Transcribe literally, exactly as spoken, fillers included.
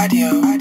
Audio.